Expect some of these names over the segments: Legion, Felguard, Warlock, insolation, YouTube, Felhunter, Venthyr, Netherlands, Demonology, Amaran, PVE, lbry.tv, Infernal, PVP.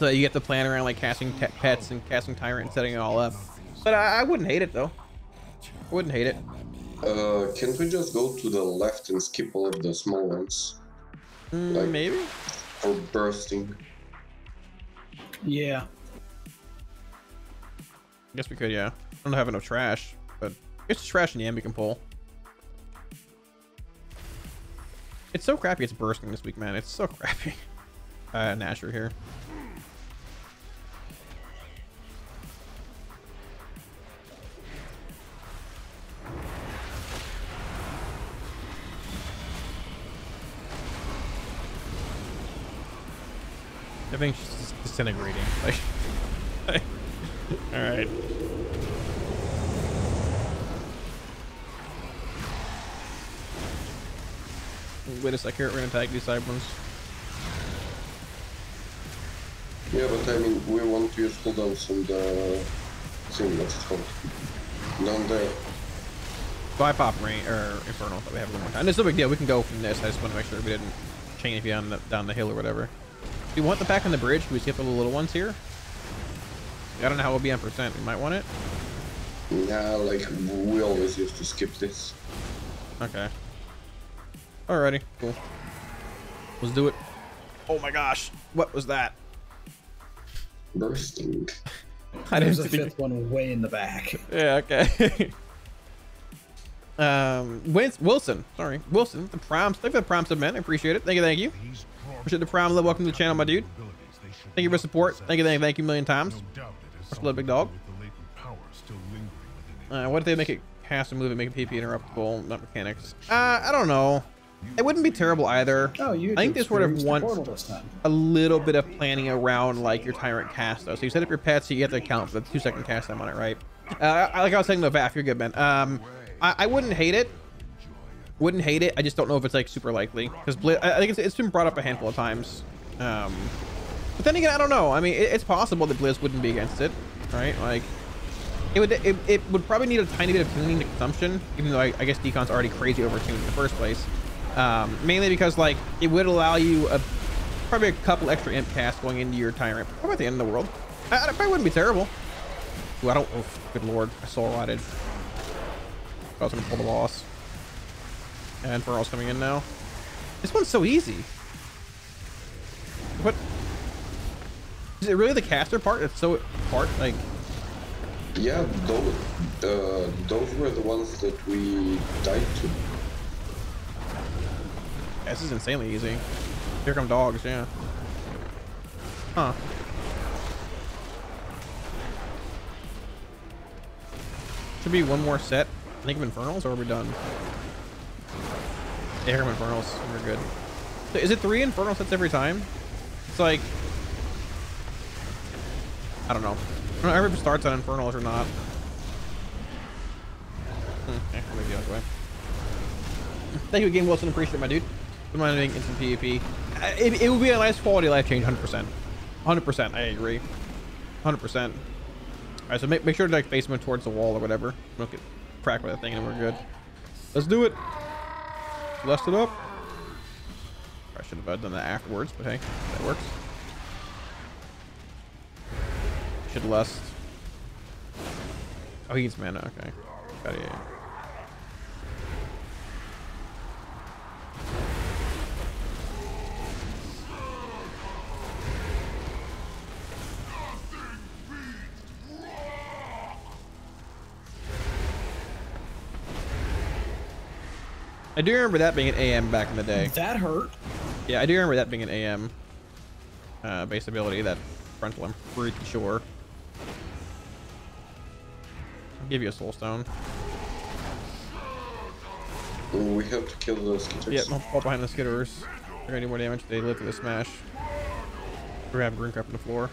So you have to plan around like casting pets and casting tyrant and setting it all up. But I wouldn't hate it though. I wouldn't hate it. Can't we just go to the left and skip all of the small ones? Like, maybe? Or bursting. Yeah. I guess we could, yeah. I don't have enough trash, but it's trash in the end we can pull. It's so crappy it's bursting this week, man. It's so crappy. Nasher here. Everything's just disintegrating. Like, all right. Wait a second here. We're gonna attack these side ones. Yeah, but I mean, we want to use cooldowns on the thing that's called down there. By pop rain or Infernal that we have one more time. It's no big deal. We can go from this. I just want to make sure we didn't chain if you down the hill or whatever. Do you want the pack on the bridge? Do we skip all the little ones here? I don't know how we'll be on percent. We might want it. Nah, like we always used to skip this. Okay. Alrighty, cool. Let's do it. Oh my gosh, what was that? Bursting. There's a fifth one way in the back. Yeah, okay. Wilson, sorry. Wilson, the proms. Thank you for the proms, man. I appreciate it. Thank you, thank you. Appreciate the prom. Welcome to the channel, my dude. Thank you for support. Thank you a million times. Hello, big dog. What if they make it cast a move and make a PP interruptible? Not mechanics. I don't know. It wouldn't be terrible either. Oh, I think this sort of wants a little bit of planning around like your tyrant cast though. So you set up your pets, so you have to account for the 2-second cast time on it, right? Like I was saying, though, Vaf, you're good, man. I wouldn't hate it. I just don't know if it's like super likely because I think it's been brought up a handful of times. But then again, I don't know. I mean, it's possible that Blizz wouldn't be against it, right? Like. It would probably need a tiny bit of tuning to consumption, even though I guess Deacon's already crazy over tuned in the first place. Mainly because like it would allow you probably a couple extra imp casts going into your tyrant. Probably at the end of the world. I probably wouldn't be terrible. Ooh, I don't. Oh, good lord, I soul rotted. I was gonna pull the boss. And Feral's coming in now. This one's so easy. What? Is it really the caster part? It's so hard, like. Yeah, those were the ones that we died to. Yeah, this is insanely easy. Here come dogs, yeah. Huh. Should be one more set. I think of Infernals, or are we done? Yeah, here come Infernals. We're good. So is it 3 Infernal sets every time? It's like... I don't know. I don't know if it starts on Infernals or not. Yeah, maybe the other way. Thank you again, Wilson. Appreciate it, my dude. Don't mind doing instant PvP. It would be a nice quality of life change, 100%. 100%, I agree. 100%. All right, so make sure to like face him towards the wall or whatever. Don't get cracked by that thing and we're good. Let's do it. Blast it up. I should have done that afterwards, but hey, that works. Should lust. Oh, he needs mana. Okay. Got it. I do remember that being an AM back in the day. That hurt. Yeah, I do remember that being an AM base ability. That frontal, I'm pretty sure. Give you a soul stone. We have to kill those skitters. Yeah, don't fall behind the skitters. They're gonna do more damage. They live to the smash. Grab green crap on the floor.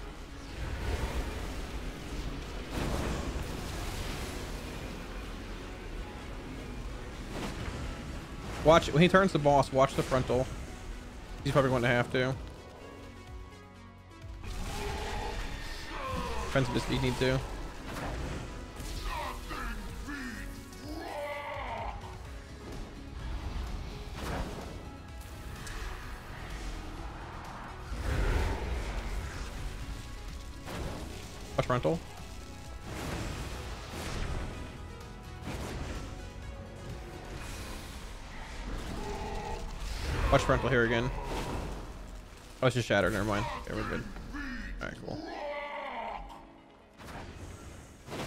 Watch it when he turns the boss. Watch the frontal. He's probably going to have to. Friends, if you need to. Trash Rental. Watch Rental here again. Oh, it's just Shattered. Never mind. Okay, we're good. All right, cool. It's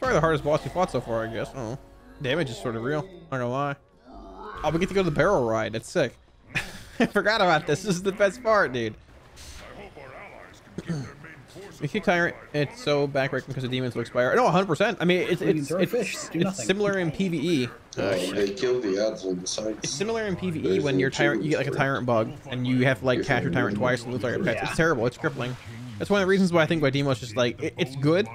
probably the hardest boss we fought so far, I guess. I don't know. Damage is sort of real. Not gonna lie. Oh, we get to go to the barrel ride. That's sick. I forgot about this. This is the best part, dude. We keep tiring. It's so backbreaking because the demons will expire. No, 100%. I mean, it's similar in PvE. They kill the odds on the sides. It's similar in PvE when your tyrant, you get like a tyrant bug, and you have to like catch your tyrant twice and lose all your pets. It's terrible. It's crippling. That's one of the reasons why I think why Demo's just like it's good.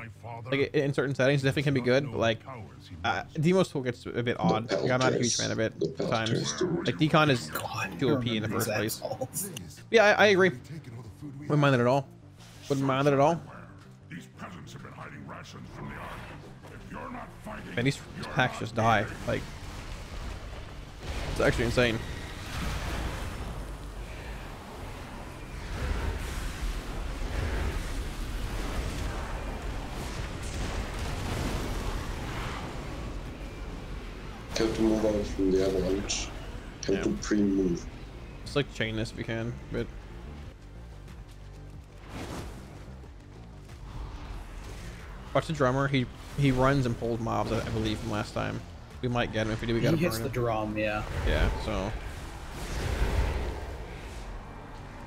Like in certain settings, it definitely can be good. But like Demo's tool gets a bit odd. Like, I'm not a huge fan of it sometimes. Like Decon is too OP in the first place. Yeah, I agree. Wouldn't mind it at all. Wouldn't mind it at all. These peasants have been hiding rations from the army. If you're not fighting, man, these packs just die. Like, it's actually insane. Have to move out from the avalanche. Have to pre-move. Let's like chain this if we can, but. Watch the drummer. He runs and pulls mobs, I believe, from last time. We might get him. If we do, we gotta burn him. He hits the drum, yeah. Yeah, so.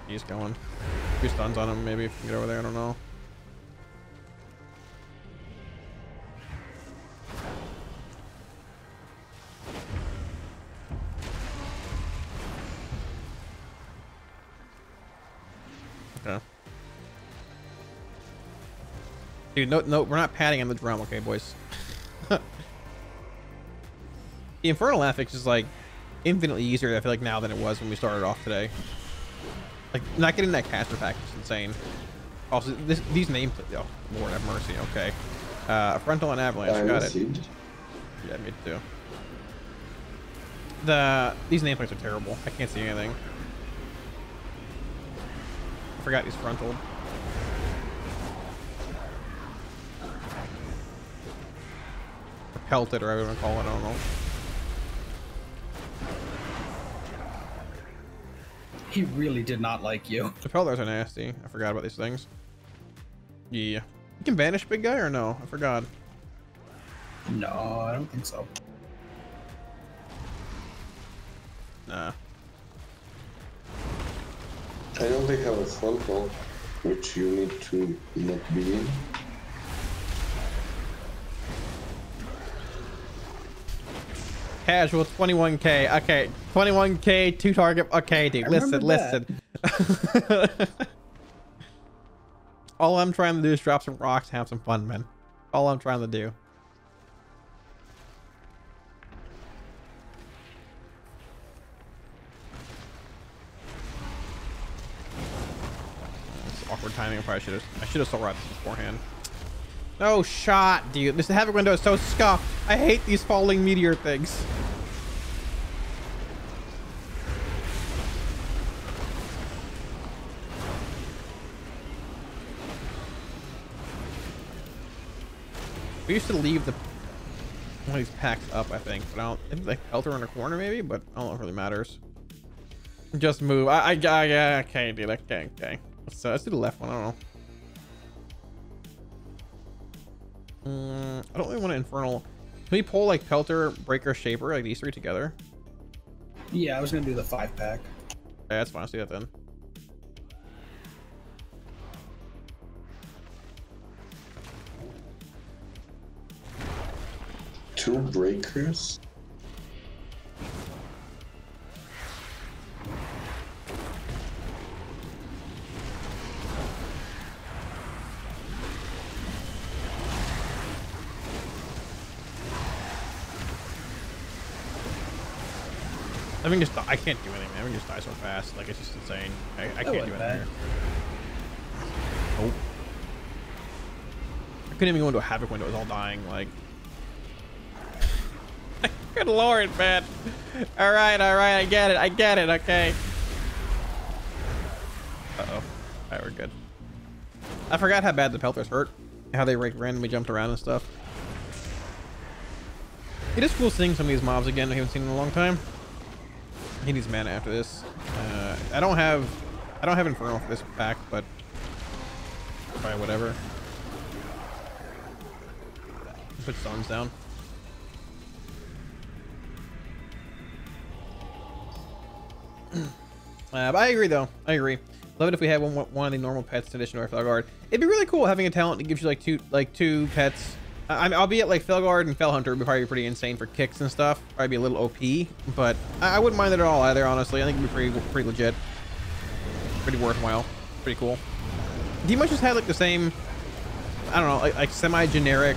He's going. A few stuns on him, maybe, if we can get over there. I don't know. Okay. Dude, no, we're not patting on the drum, okay, boys. The Infernal affix is like infinitely easier, I feel like, now than it was when we started off today. Like, not getting that caster pack is insane. Also, these names, oh, Lord have mercy, okay. Frontal and Avalanche, got it. Yeah, me too. These nameplates are terrible. I can't see anything. I forgot he's frontal. Pelted, or I would call it, I don't know. He really did not like you. The pelters are nasty. I forgot about these things. Yeah. You can banish big guy or no? I forgot. No, I don't think so. Nah. I don't think I have a frontal, which you need to not be in. Casual 21k. Okay, 21k, 2 target. Okay, dude, listen. All I'm trying to do is drop some rocks and have some fun, man. All I'm trying to do. It's awkward timing. I should have still wrapped this beforehand. No shot, dude. This Havoc window is so scuffed. I hate these falling meteor things. We used to leave the one of these packs up, I think, but I don't. It's like Pelter in a corner, maybe, but I don't know if it really matters. Just move. Okay, dude. Okay. So let's do the left one. I don't know. I don't really want an Infernal. Can we pull like Pelter, Breaker, Shaper, like these three together? Yeah, I was gonna do the 5-pack. Yeah, that's fine. I'll see that then. Two Breakers. I mean, just I can't do anything, man. I mean, just die so fast. Like, it's just insane. I can't do anything here. Nope. I couldn't even go into a Havoc window. It was all dying. Like, good Lord, man. All right. I get it. Okay. Uh oh. All right, we're good. I forgot how bad the Pelters hurt, how they like randomly jumped around and stuff. It is cool seeing some of these mobs again I haven't seen in a long time. He needs mana after this. I don't have Infernal for this pack, but probably whatever. Put stones down. But I agree though. I agree. Love it if we had one of the normal pets in addition to our Felguard. It'd be really cool having a talent that gives you like two pets. I'll be at like Felguard and Felhunter would be probably pretty insane for kicks and stuff. Probably be a little OP, but I wouldn't mind it at all either. Honestly, I think it'd be pretty legit, pretty worthwhile, pretty cool. He might just have like the same, I don't know, like semi-generic,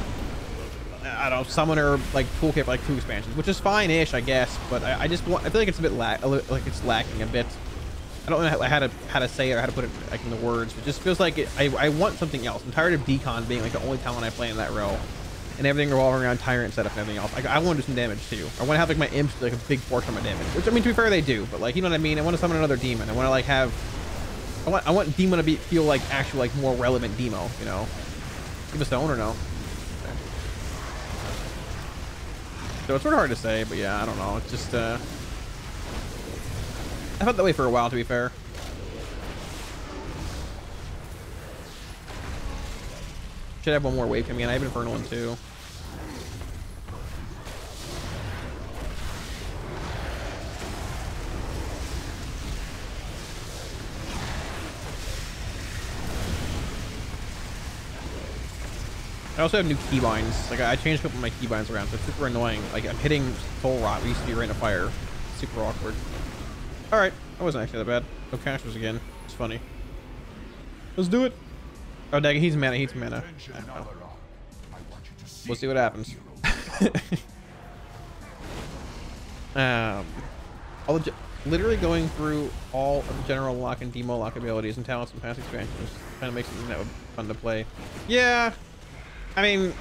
I don't know, summoner like toolkit for like 2 expansions, which is fine-ish, I guess. But I just want, I feel like it's a bit lacking a bit. I don't know how to say it or how to put it like in the words. It just feels like it, I want something else. I'm tired of Decon being like the only talent I play in that row, and everything revolving around Tyrant setup and everything else. Like, I want to do some damage too. I want to have like my imps like a big portion of my damage. Which I mean, to be fair, they do. But like, you know what I mean. I want to summon another demon. I want to like have. I want Demo to be feel like actual like more relevant Demo. You know, give us the owner no. Okay. So it's sort of hard to say, but yeah, I don't know. It's just. I felt that way for a while, to be fair. Should have one more wave coming in. I have Infernal one too. I also have new keybinds. Like I changed a couple of my keybinds around, so it's super annoying. Like I'm hitting Soul Rot. We used to be Rain of Fire. Super awkward. All right, that wasn't actually that bad. No cashers again. It's funny. Let's do it. Oh, dang, he's mana. He's mana. We'll see what happens. All the literally going through all of the general lock and demo lock abilities and talents and past expansions. Kind of makes something that would be fun to play. Yeah, I mean,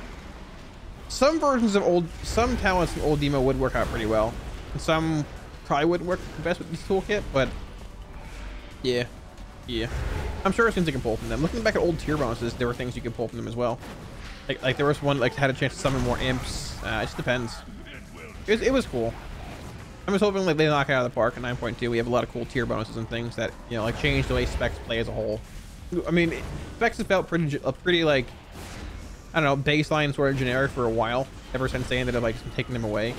some talents from old demo would work out pretty well. And some. Probably wouldn't work the best with this toolkit, but yeah, I'm sure it's things you can pull from them. Looking back at old tier bonuses, there were things you can pull from them as well. Like there was one like had a chance to summon more imps. It just depends. It was cool. I'm just hoping like they knock it out of the park at 9.2. We have a lot of cool tier bonuses and things that, you know, like change the way specs play as a whole. I mean, specs have felt pretty like, I don't know, baseline sort of generic for a while. Ever since they ended up like taking them away.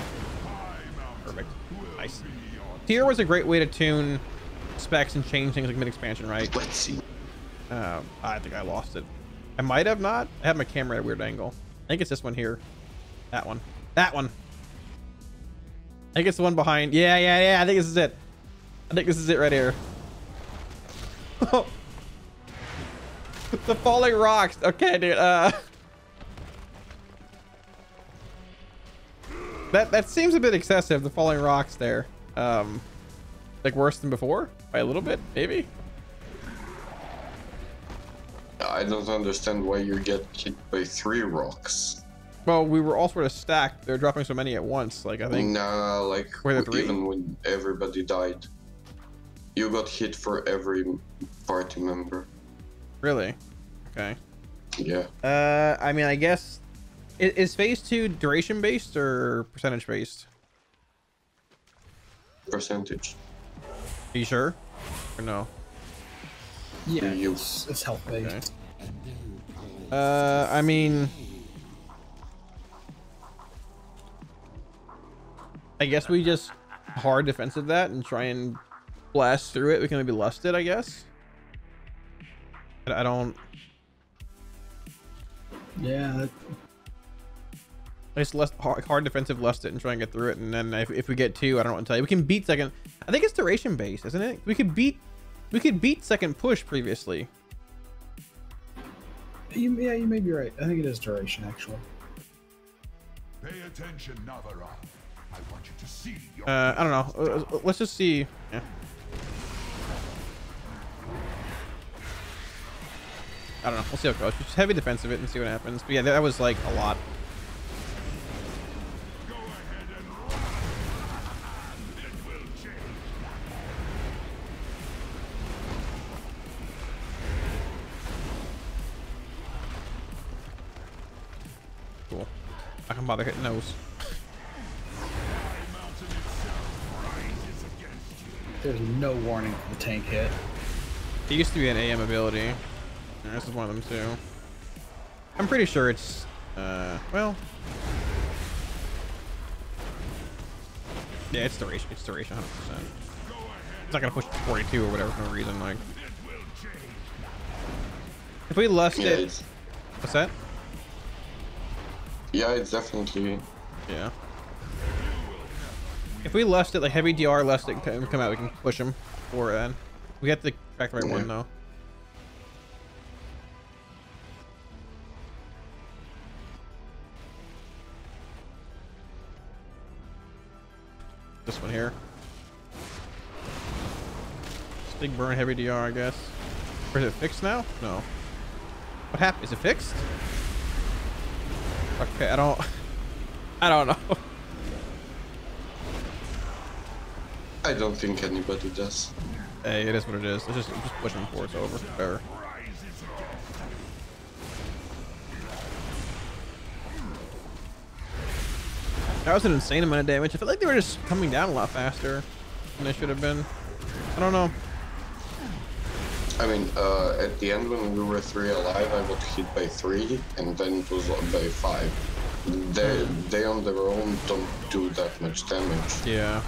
Perfect. Nice. Tier was a great way to tune specs and change things like mid-expansion, right? Let's see. I think I lost it. I might have not. I have my camera at a weird angle. I think it's this one here. That one. That one. I think it's the one behind. Yeah. I think this is it. I think this is it right here. The falling rocks. Okay, dude. That seems a bit excessive, the falling rocks there. Like worse than before by a little bit, maybe. I don't understand why you get kicked by 3 rocks. Well, we were all sort of stacked. They're dropping so many at once. Like I think. Nah, like even when everybody died, you got hit for every party member. Really? Okay. Yeah. I mean, I guess. Is phase 2 duration based or percentage based? Percentage. Are you sure? Or no? Yeah, it's health based. Okay. I mean, I guess we just hard defensive that and try and blast through it. We can maybe lust it, I guess. But I don't. Yeah. It's less hard defensive, lust it, and try and get through it. And then if we get 2, I don't want to tell you. We can beat second. I think it's duration based, isn't it? We could beat second push previously. Yeah, you may be right. I think it is duration actually. Pay attention, Navara. I want you to see. I don't know. Let's just see. Yeah. I don't know. We'll see how it goes. Just heavy defensive it and see what happens. But yeah, that was like a lot. I can bother hitting those. There's no warning for the tank hit. It used to be an AM ability. And this is one of them too. I'm pretty sure it's well. Yeah, it's duration. It's duration 100%. It's not gonna push 42 or whatever for no reason. Like, if we left it, what's that? Yeah, it's definitely. Yeah. If we left it, like heavy DR left it can come out, we can push him. Or then we have to track the right one though. This one here. Big burn, heavy DR, I guess. Or is it fixed now? No. What happened? Is it fixed? Okay, I don't know. I don't think anybody does. Hey, it is what it is. I'm just pushing him before it's over. Whatever. That was an insane amount of damage. I feel like they were just coming down a lot faster than they should have been. I don't know. I mean, at the end when we were 3 alive, I got hit by 3, and then it was by 5. They on their own don't do that much damage. Yeah.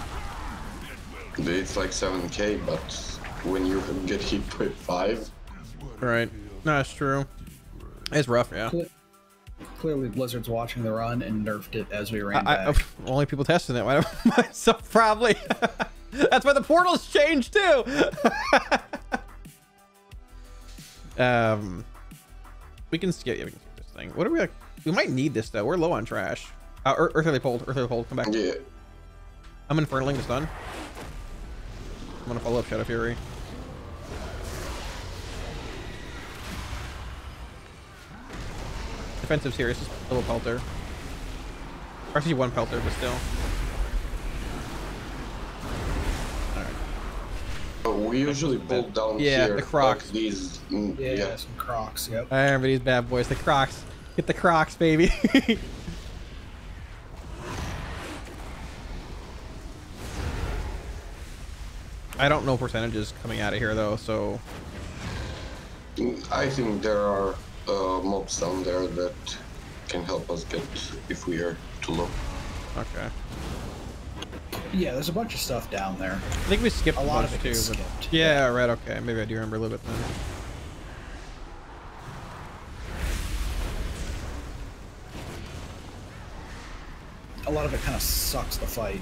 It's like 7k, but when you get hit by 5. Right. No, that's true. It's rough, yeah. Clearly, Blizzard's watching the run and nerfed it as we ran back. Only people testing it. Why myself, probably. That's why the portals changed too. We can skip. Yeah, we can skip this thing. What are we like? We might need this though. We're low on trash. Earthly Pold. Earthly Pold. Come back. Yeah. I'm Infernaling. It's done. I'm gonna follow up Shadow Fury. Defensive series. Just a little pelter. Actually, one pelter, but still. We usually bolt down here. The Crocs. These, some Crocs, yep. I remember these bad boys. The Crocs. Get the Crocs, baby. I don't know percentages coming out of here, though, so... I think there are mobs down there that can help us get if we are too low. Okay. Yeah, there's a bunch of stuff down there. I think we skipped a lot of it too. But yeah, right. Okay, maybe I do remember a little bit then. A lot of it kind of sucks the fight.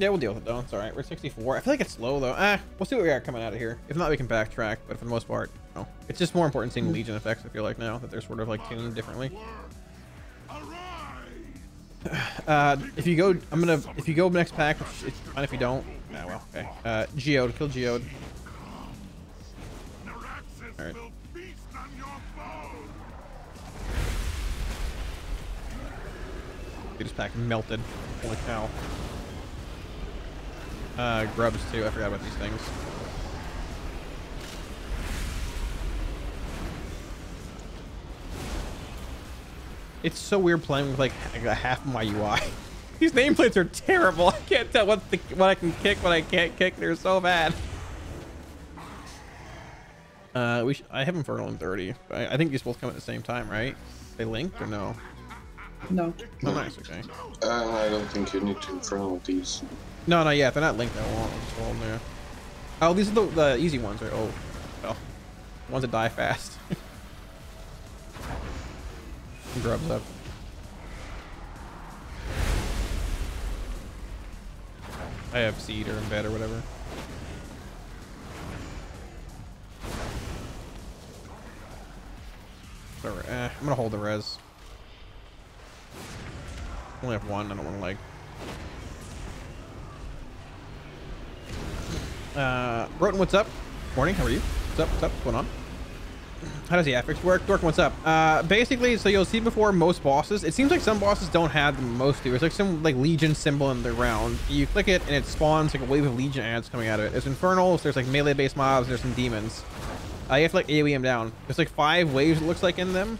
Yeah, we'll deal with it though. It's all right. We're 64. I feel like it's low though. We'll see what we got coming out of here. If not, we can backtrack. But for the most part, no. It's just more important seeing Legion effects. I feel like now that they're sort of like tuned differently. If you go, if you go next pack, it's fine if you don't. Ah, well, okay. Geode, kill Geode. Alright. This pack melted. Holy cow. Grubs too, I forgot about these things. It's so weird playing with like half of my UI. These nameplates are terrible. I can't tell what I can kick, what I can't kick. They're so bad. I have Infernal in 30. But I think these both come at the same time, right? They linked or no? No. No, nice. Okay. I don't think you need to Infernal these. No, no, yeah. If they're not linked, I won't. There. Oh, these are the easy ones, right? Oh, well, ones that die fast. Grubs up. I have seed or in bed or whatever. So, I'm gonna hold the res. I only have one. I don't want to like. Broten, what's up? Morning. How are you? What's up? What's up? What's going on? How does the affix work? Dork, what's up? Basically, so you'll see before most bosses, it seems like some bosses don't have them, most do. It's like some like Legion symbol in the round. You click it and it spawns like a wave of Legion ads coming out of it. There's Infernals, there's like melee based mobs, there's some demons. You have to like AoE them down. There's like 5 waves it looks like in them.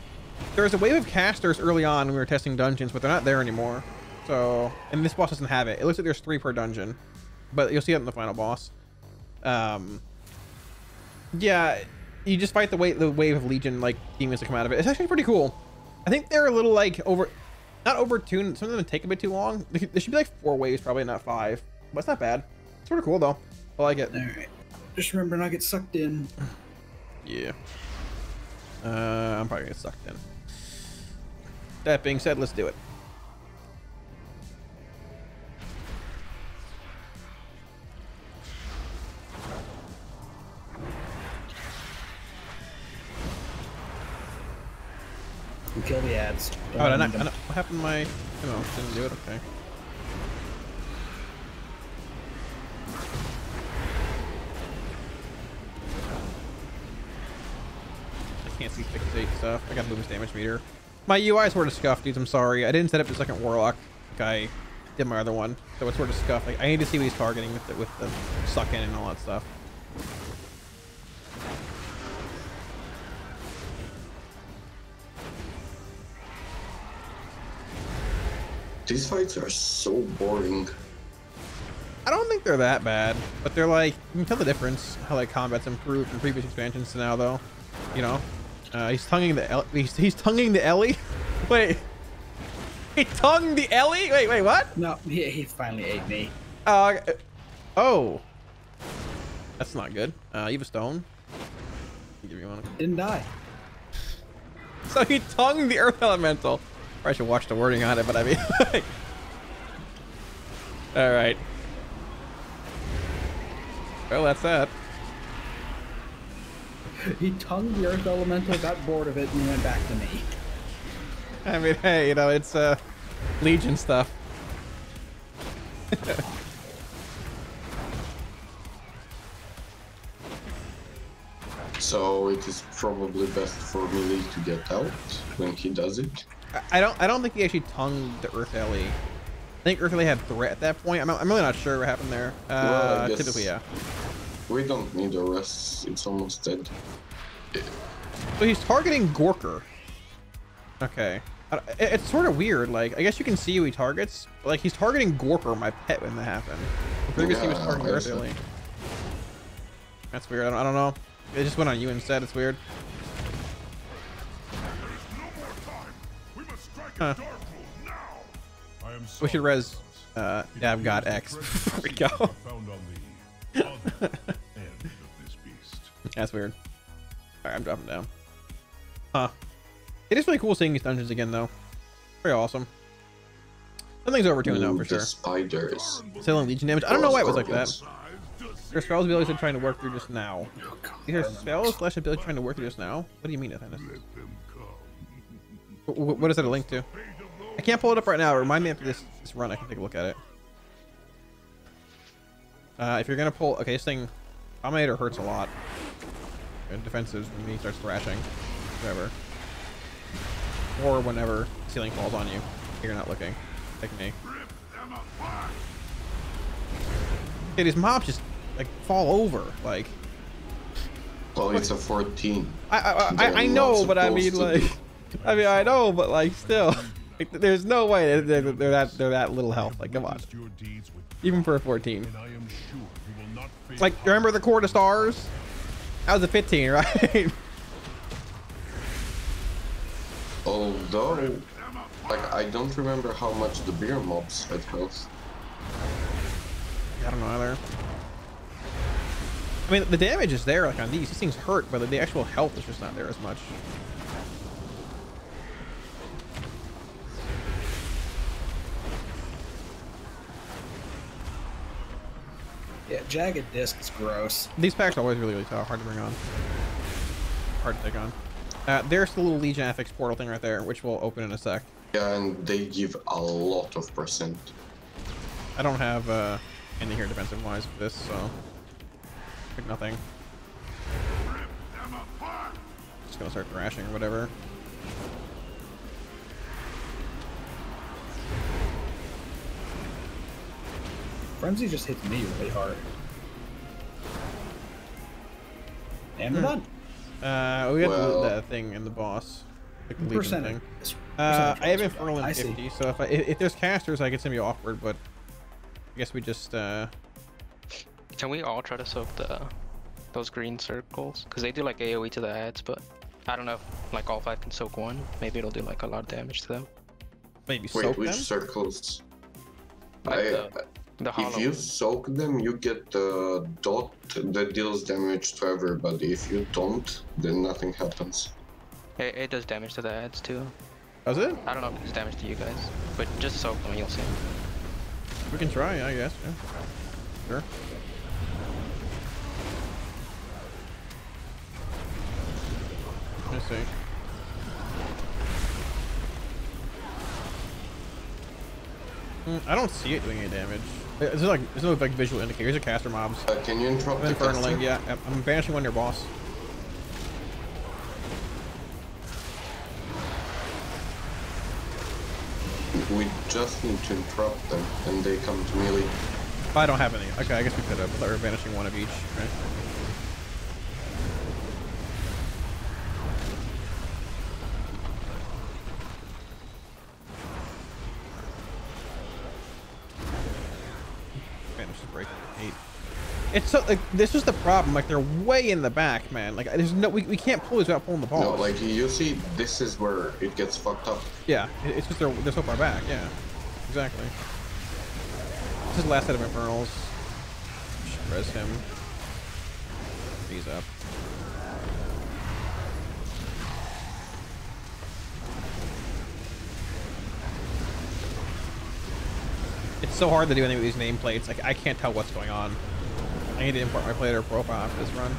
There was a wave of casters early on when we were testing dungeons, but they're not there anymore. So, and this boss doesn't have it. It looks like there's 3 per dungeon, but you'll see it in the final boss. Yeah, you just fight the wave of Legion, like, demons that come out of it. It's actually pretty cool. I think they're a little, like, not overtuned. Some of them take a bit too long. There should be, like, 4 waves, probably, not 5. But it's not bad. It's sort of cool, though. I like it. All right. Just remember not to get sucked in. Yeah. I'm probably gonna get sucked in. That being said, let's do it. You kill the ads. Don't I know. What happened to my... You know, didn't do it? Okay. Can't see 68 stuff. I got a boom's damage meter. My UI is sort of scuffed, dudes. I'm sorry. I didn't set up the second Warlock. I did my other one, so it's sort of scuffed. Like, I need to see what he's targeting with the suck in and all that stuff. These fights are so boring. I don't think they're that bad, but they're like, you can tell the difference how like combat's improved from previous expansions to now, though. You know, he's tonguing the Ellie. He's tonguing the Ellie. Wait, he tongued the Ellie? Wait, what? No, he finally ate me. Oh, that's not good. You have a stone. Give me one. Didn't die. So he tongued the earth elemental. Or I should watch the wording on it, but I mean, all right. Well, that's that. He tongued the earth elemental, got bored of it, and went back to me. I mean, hey, you know, it's Legion stuff. So it is probably best for Millie to get out when he does it. I don't think he actually tongued the earth Ellie. I think earth Ellie had threat at that point. I'm really not sure what happened there. Well, yes. Typically, yeah. We don't need a rest. It's almost dead. So he's targeting Gorker. Okay. It's sort of weird. Like, I guess you can see who he targets. But, like, he's targeting Gorker, my pet, when that happened. Previously, he was targeting Earth Ellie. That's weird. I don't know. It just went on you instead. It's weird. Huh. We should res Dab God X. There we go. End of this beast. That's weird. All right, I'm dropping down. Huh. It is really cool seeing these dungeons again, though. Pretty awesome. Something's overtuned though, for sure. Spiders. Selling Legion damage. I don't know why it was like that. There are spells abilities I'm trying to work through just now. These are spells slash abilities trying to work through just now? What do you mean, Athenis? What is that a link to? I can't pull it up right now. Remind me after this run, I can take a look at it. If you're gonna pull, okay, this thing, Dominator hurts a lot. And defenses when he starts thrashing, whatever, or whenever ceiling falls on you, you're not looking. Like me. Dude, his mobs just like fall over, like. Well, it's a 14. I know, but I mean, like, I know, but like, still, like, there's no way they're that little health. Like, come on. Even for a 14. It's like, remember the Court of Stars? That was a 15, right? Although, like, I don't remember how much the beer mobs had cost. I don't know either. I mean, the damage is there, like on these. These things hurt, but the actual health is just not there as much. Yeah, jagged disc is gross. These packs are always really, really hard to bring on. Hard to take on. There's the little Legion affix portal thing right there, which we'll open in a sec. Yeah, and they give a lot of percent. I don't have anything here defensive-wise for this, so... Like nothing. Just gonna start thrashing or whatever. Frenzy just hits me really hard. And we're done. We got the thing in the boss. Like the Legion thing. I have Infernal in 50, so if there's casters, I could send you awkward, but I guess we just Can we all try to soak the those green circles? Because they do like AoE to the ads, but I don't know if like all 5 can soak one. Maybe it'll do like a lot of damage to them. Maybe soak them? Wait, which circles? Like the hollow. If you soak them, you get the dot that deals damage to everybody. If you don't, then nothing happens. It does damage to the ads too. Does it? I don't know if it does damage to you guys, but just soak them, you'll see. We can try, I guess. Yeah. Sure. Let's see. I don't see it doing any damage. Is there like, there's no like visual indicators. These are caster mobs. Can you interrupt the caster? Yeah, I'm banishing one near boss. We just need to interrupt them, and they come to melee. I don't have any. Okay, I guess we could have. I thought we were banishing one of each, right? It's so like this is the problem. Like they're way in the back, man. Like there's no we can't pull these without pulling the ball. No, like you see, this is where it gets fucked up. Yeah, it's just they're so far back. Yeah, exactly. This is the last set of Infernals. Should res him. He's up. It's so hard to do anything with these nameplates. Like I can't tell what's going on. I need to import my player profile for this run.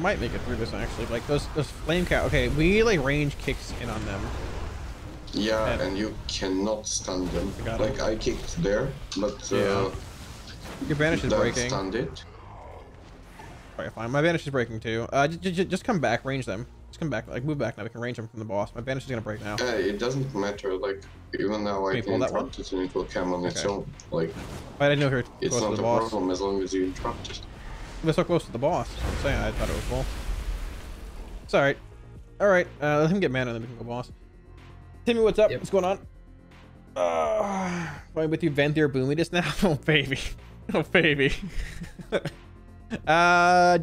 Might make it through this actually. Like those flame cat. Okay, we need like range kicks in on them. Yeah, and you cannot stun them. Like I kicked there, but your banish is breaking. Stunned it. Alright, fine. My banish is breaking too. Just come back, range them. Just come back, like move back now. We can range them from the boss. My banish is gonna break now. It doesn't matter. Like even now I can interrupt it and it will come on its own. Like. I didn't know here. It's not a problem as long as you interrupt it. We're so close to the boss. I'm saying I thought it was full. It's alright. Alright, let him get mana and then we can go boss. Timmy, what's up? Yep. What's going on? Playing with you, Venthyr Boomy just now. Oh baby, oh baby.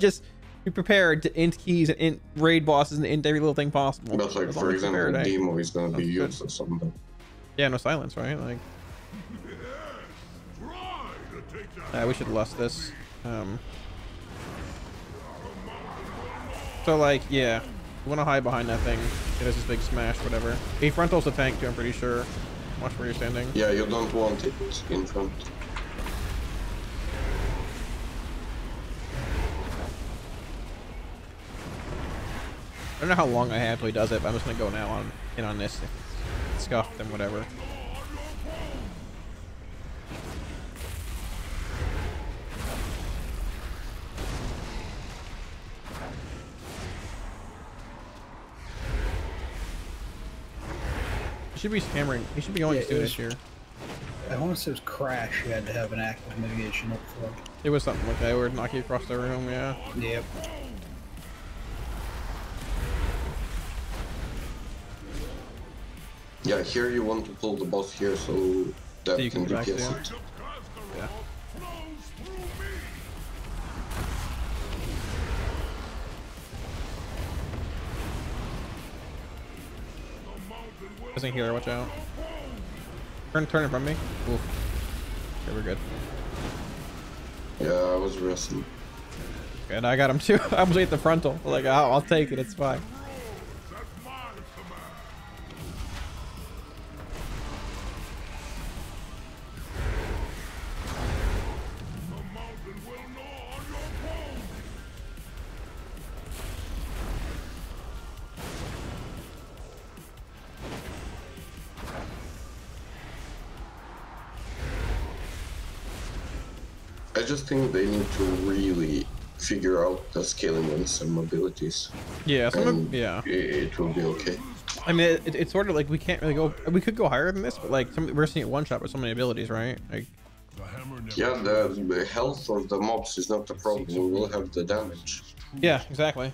Just be prepared to int keys and int raid bosses and int every little thing possible. That's like for example, a demo is gonna be used or something. Yeah, no silence, right? Like. We should lust this. So like, yeah, we want to hide behind that thing. It has this big smash, whatever. A frontal's the tank too, I'm pretty sure. Watch where you're standing. Yeah, you don't want it in front. I don't know how long I have till he does it, but I'm just gonna go now on in on this. If it's scuffed and whatever. He should be hammering. He should be going to do this here. I want to say it was Crash. You had to have an active mitigation up for. It was something like that. Where knock you across the room. Yeah. Yep. Yeah. Here you want to pull the boss here so that you can be killed. Yeah. Doesn't healer, watch out. Turn in front of me. Oof. Okay, we're good. Yeah, I was wrestling. And I got him too. I was at the frontal. Like, I'll take it, it's fine. I just think they need to really figure out the scaling on some abilities. Yeah, it will be okay. I mean, it's sort of like we can't really go. We could go higher than this, but like we're seeing it one shot with so many abilities, right? Like, yeah, the health of the mobs is not the problem. We will have the damage. Yeah, exactly.